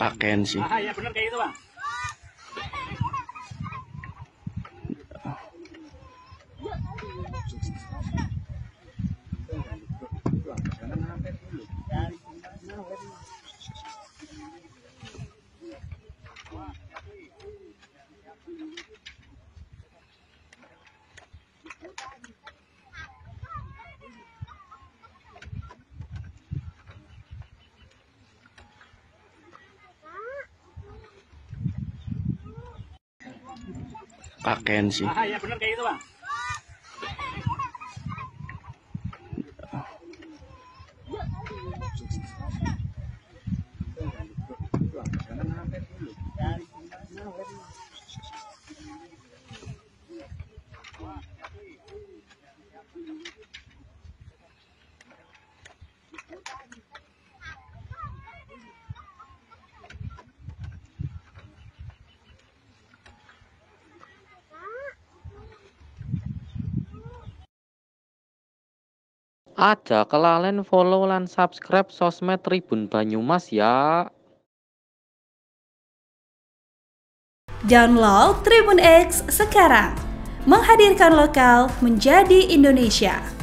Kaken sih. Ah, ya bener kayak itu, Bang. Kaken sih. Ah, ya bener kayak itu, Bang. Aja kelalen follow lan subscribe sosmed Tribun Banyumas ya. Download TribunX sekarang. Menghadirkan lokal menjadi Indonesia.